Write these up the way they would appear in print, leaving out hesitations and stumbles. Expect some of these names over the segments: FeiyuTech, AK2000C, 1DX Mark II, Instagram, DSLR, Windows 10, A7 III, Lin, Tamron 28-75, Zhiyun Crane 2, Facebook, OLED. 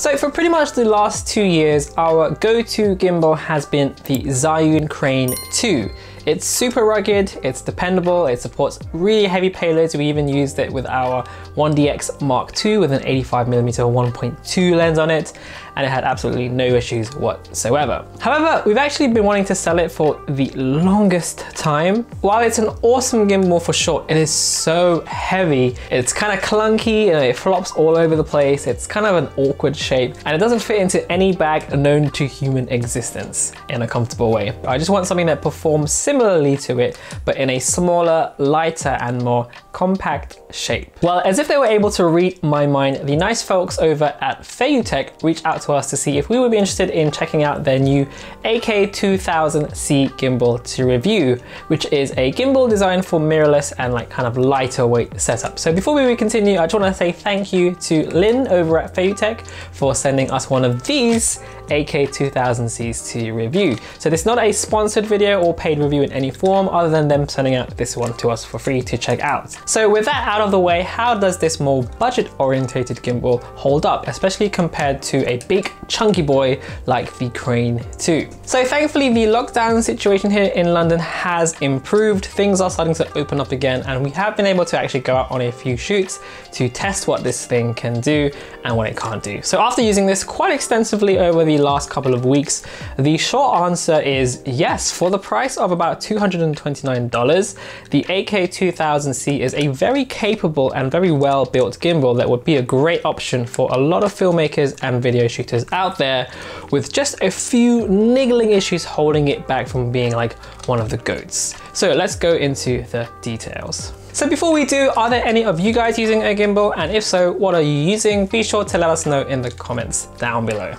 So for pretty much the last 2 years, our go-to gimbal has been the Zhiyun Crane 2. It's super rugged, it's dependable, it supports really heavy payloads. We even used it with our 1DX Mark II with an 85mm 1.2 lens on it, and it had absolutely no issues whatsoever. However, we've actually been wanting to sell it for the longest time. While it's an awesome gimbal for short, it is so heavy. It's kind of clunky and it flops all over the place. It's kind of an awkward shape and it doesn't fit into any bag known to human existence in a comfortable way. I just want something that performs similarly to it, but in a smaller, lighter and more compact shape. Well, as if they were able to read my mind, the nice folks over at FeiyuTech reached out to us to see if we would be interested in checking out their new AK2000C gimbal to review, which is a gimbal designed for mirrorless and like kind of lighter weight setup. So before we continue, I just want to say thank you to Lin over at FeiyuTech for sending us one of these AK2000Cs to review. So this is not a sponsored video or paid review in any form other than them sending out this one to us for free to check out. So with that out of the way, how does this more budget orientated gimbal hold up, especially compared to a big chunky boy like the Crane 2? So thankfully the lockdown situation here in London has improved. Things are starting to open up again and we have been able to actually go out on a few shoots to test what this thing can do and what it can't do. So after using this quite extensively over the last couple of weeks, the short answer is yes. For the price of about $229, the AK2000C is a very capable and very well built gimbal that would be a great option for a lot of filmmakers and video shooters out there, with just a few niggling issues holding it back from being like one of the goats. So let's go into the details. So before we do, are there any of you guys using a gimbal? And if so, what are you using? Be sure to let us know in the comments down below.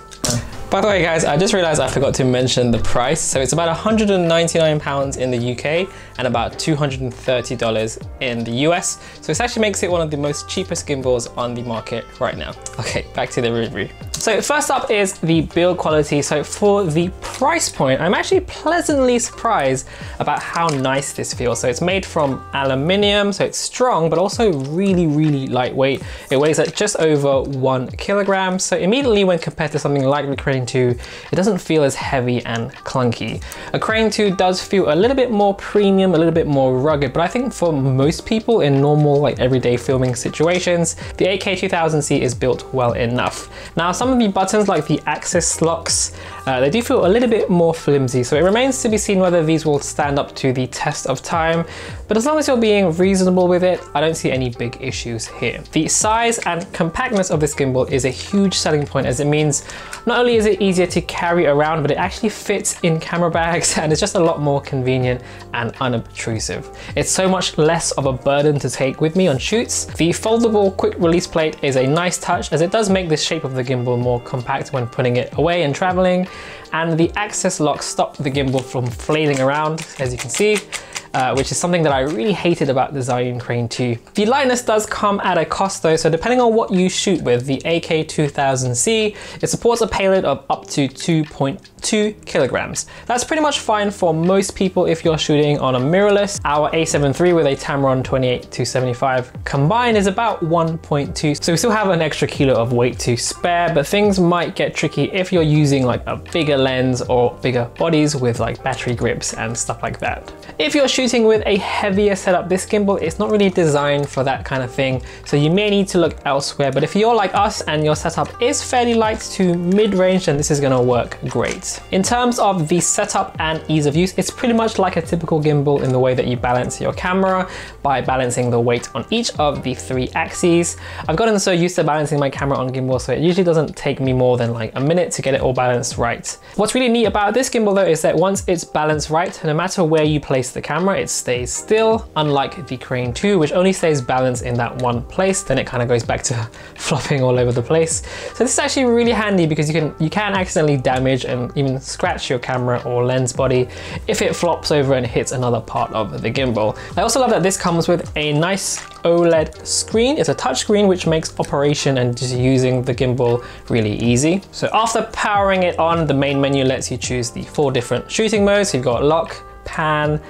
By the way guys, I just realized I forgot to mention the price. So it's about £199 in the UK and about $230 in the US. So this actually makes it one of the most cheapest gimbals on the market right now. Okay, back to the review. So first up is the build quality. So for the price point, I'm actually pleasantly surprised about how nice this feels. So it's made from aluminium, so it's strong, but also really, really lightweight. It weighs at just over 1 kilogram. So immediately when compared to something like the Crane 2, it doesn't feel as heavy and clunky. A Crane 2 does feel a little bit more premium, a little bit more rugged, but I think for most people in normal, like everyday filming situations, the AK2000C is built well enough. Now, some of the buttons like the axis locks, they do feel a little bit more flimsy, so it remains to be seen whether these will stand up to the test of time, but as long as you're being reasonable with it, I don't see any big issues here. The size and compactness of this gimbal is a huge selling point, as it means not only is it easier to carry around, but it actually fits in camera bags and it's just a lot more convenient and unobtrusive. It's so much less of a burden to take with me on shoots. The foldable quick release plate is a nice touch, as it does make the shape of the gimbal more compact when putting it away and traveling, and the access locks stop the gimbal from flailing around, as you can see. Which is something that I really hated about the Zhiyun Crane 2. The lightness does come at a cost though, so depending on what you shoot with, the AK2000C, it supports a payload of up to 2.2 kilograms. That's pretty much fine for most people if you're shooting on a mirrorless. Our A7 III with a Tamron 28-75 combined is about 1.2, so we still have an extra kilo of weight to spare, but things might get tricky if you're using like a bigger lens or bigger bodies with like battery grips and stuff like that. If you're shooting with a heavier setup, this gimbal is not really designed for that kind of thing, so you may need to look elsewhere. But if you're like us and your setup is fairly light to mid-range, then this is going to work great. In terms of the setup and ease of use, it's pretty much like a typical gimbal in the way that you balance your camera by balancing the weight on each of the three axes. I've gotten so used to balancing my camera on gimbal, so it usually doesn't take me more than like a minute to get it all balanced right. What's really neat about this gimbal though is that once it's balanced right, no matter where you place the camera, it stays still, unlike the Crane 2, which only stays balanced in that one place, then it kind of goes back to flopping all over the place. So this is actually really handy because you can accidentally damage and even scratch your camera or lens body if it flops over and hits another part of the gimbal. I also love that this comes with a nice OLED screen. It's a touch screen which makes operation and just using the gimbal really easy. So after powering it on, the main menu lets you choose the 4 different shooting modes. You've got lock, pan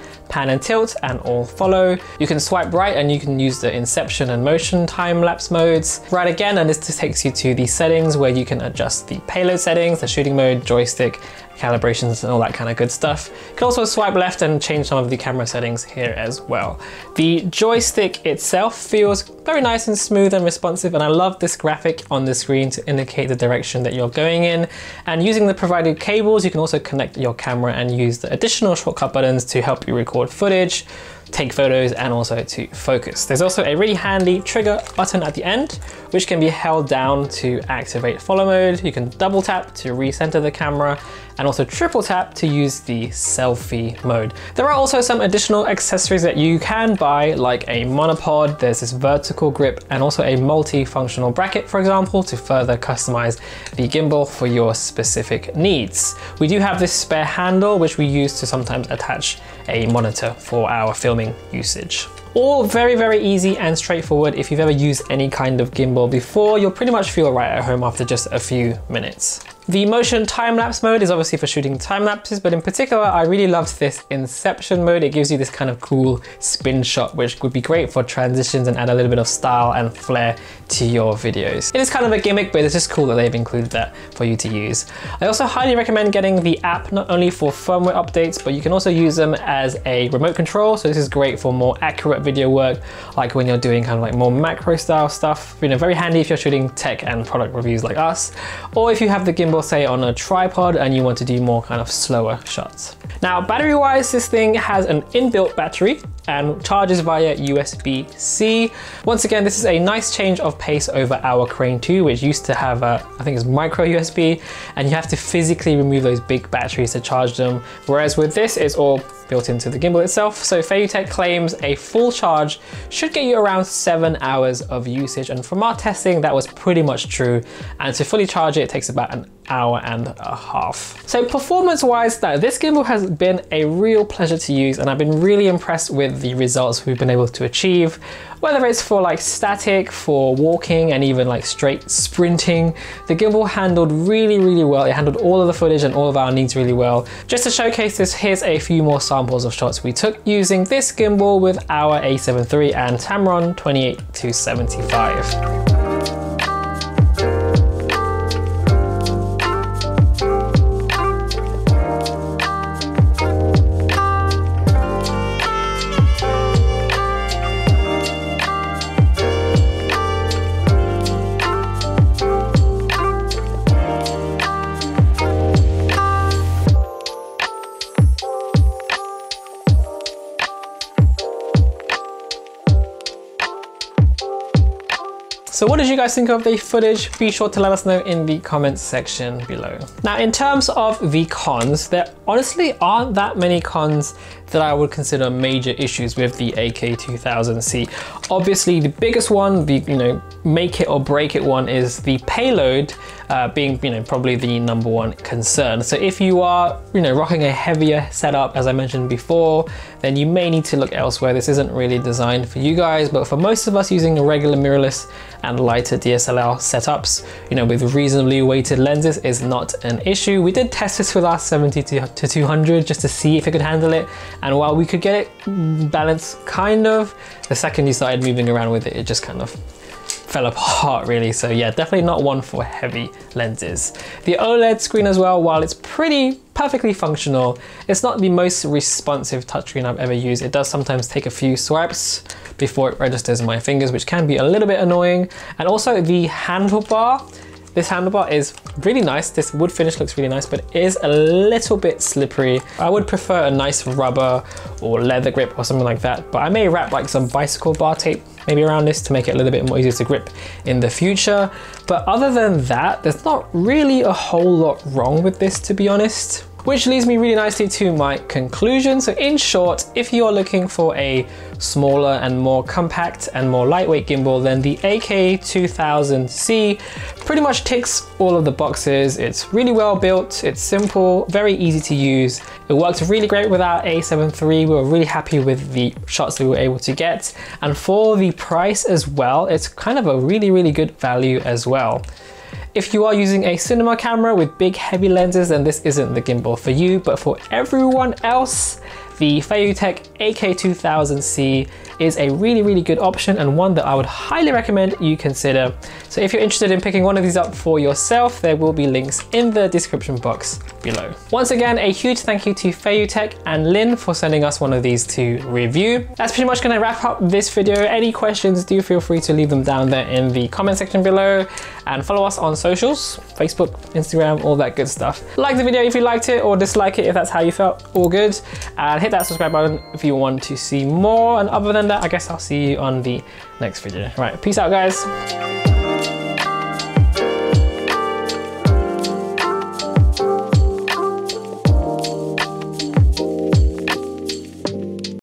and tilt, and all follow. You can swipe right and you can use the inception and motion time-lapse modes. Right again, and this just takes you to the settings where you can adjust the payload settings, the shooting mode, joystick, calibrations, and all that kind of good stuff. You can also swipe left and change some of the camera settings here as well. The joystick itself feels very nice and smooth and responsive, and I love this graphic on the screen to indicate the direction that you're going in. And using the provided cables, you can also connect your camera and use the additional shortcut buttons to help you record footage, take photos, and also to focus. There's also a really handy trigger button at the end, which can be held down to activate follow mode. You can double tap to recenter the camera and also triple tap to use the selfie mode. There are also some additional accessories that you can buy, like a monopod, there's this vertical grip, and also a multi-functional bracket, for example, to further customize the gimbal for your specific needs. We do have this spare handle, which we use to sometimes attach a monitor for our filming usage. All very, very easy and straightforward. If you've ever used any kind of gimbal before, you'll pretty much feel right at home after just a few minutes. The motion time-lapse mode is obviously for shooting time-lapses, but in particular, I really loved this inception mode. It gives you this kind of cool spin shot, which would be great for transitions and add a little bit of style and flair to your videos. It is kind of a gimmick, but it's just cool that they've included that for you to use. I also highly recommend getting the app, not only for firmware updates, but you can also use them as a remote control. So this is great for more accurate video work, like when you're doing kind of like more macro style stuff. You know, very handy if you're shooting tech and product reviews like us, or if you have the gimbal, say, on a tripod and you want to do more kind of slower shots. Now, battery wise, this thing has an inbuilt battery and charges via USB-C. Once again, this is a nice change of pace over our Crane 2, which used to have a, I think it's micro USB, and you have to physically remove those big batteries to charge them. Whereas with this, it's all built into the gimbal itself. So FeiyuTech claims a full charge should get you around 7 hours of usage. And from our testing, that was pretty much true. And to fully charge it, it takes about an hour and a half. So performance wise, now, this gimbal has been a real pleasure to use, and I've been really impressed with the results we've been able to achieve, whether it's for like static, for walking, and even like straight sprinting. The gimbal handled really, really well. It handled all of the footage and all of our needs really well. Just to showcase this, here's a few more samples of shots we took using this gimbal with our A7 III and Tamron 28-75. So what did you guys think of the footage? Be sure to let us know in the comments section below. Now, in terms of the cons, there honestly aren't that many cons that I would consider major issues with the AK2000C. Obviously, the biggest one, the make it or break it one, is the payload being probably the number one concern. So if you are rocking a heavier setup, as I mentioned before, then you may need to look elsewhere. This isn't really designed for you guys, but for most of us using the regular mirrorless and lighter DSLR setups, with reasonably weighted lenses, is not an issue. We did test this with our 70-200 just to see if it could handle it. And while we could get it balanced, kind of, the second you started moving around with it, it just kind of fell apart really. So yeah, definitely not one for heavy lenses. The OLED screen as well, while it's pretty perfectly functional, it's not the most responsive touchscreen I've ever used. It does sometimes take a few swipes before it registers in my fingers, which can be a little bit annoying. And also the handlebar. This handlebar is really nice. This wood finish looks really nice, but it is a little bit slippery. I would prefer a nice rubber or leather grip or something like that, but I may wrap like some bicycle bar tape maybe around this to make it a little bit more easier to grip in the future. But other than that, there's not really a whole lot wrong with this, to be honest, which leads me really nicely to my conclusion. So in short, if you are looking for a smaller and more compact and more lightweight gimbal, then the AK2000C pretty much ticks all of the boxes. It's really well built, it's simple, very easy to use. It worked really great with our A7 III. We were really happy with the shots we were able to get. And for the price as well, it's kind of a really, really good value as well. If you are using a cinema camera with big heavy lenses, then this isn't the gimbal for you, but for everyone else, the FeiyuTech AK2000C is a really good option and one that I would highly recommend you consider. So if you're interested in picking one of these up for yourself, there will be links in the description box below. Once again, a huge thank you to FeiyuTech and Lin for sending us one of these to review. That's pretty much going to wrap up this video. Any questions, do feel free to leave them down there in the comment section below, and follow us on socials, Facebook, Instagram, all that good stuff. Like the video if you liked it, or dislike it if that's how you felt, all good. And hit that subscribe button if you want to see more. And other than that, I guess I'll see you on the next video. All right, peace out, guys.